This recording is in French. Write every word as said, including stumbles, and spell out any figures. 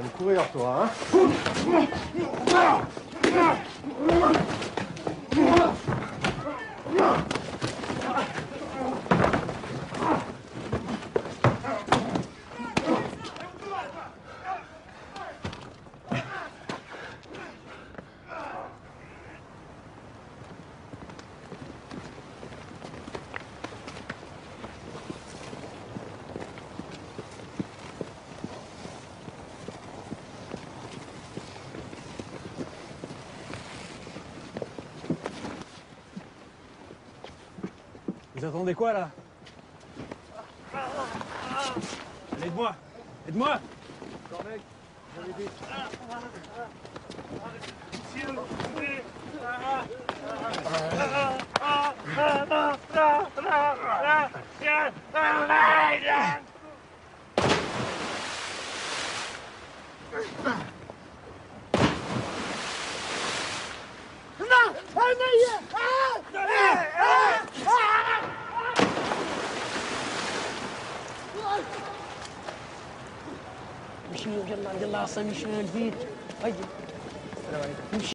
T'aimes courir, toi, hein? Vous attendez quoi, là? Allez, aide-moi! Aide-moi! Encore, mec! Je vais l'aider! S'il vous plaît! مشي يلا يلا عصام يشوف الفيديو. هاي السلام عليكم.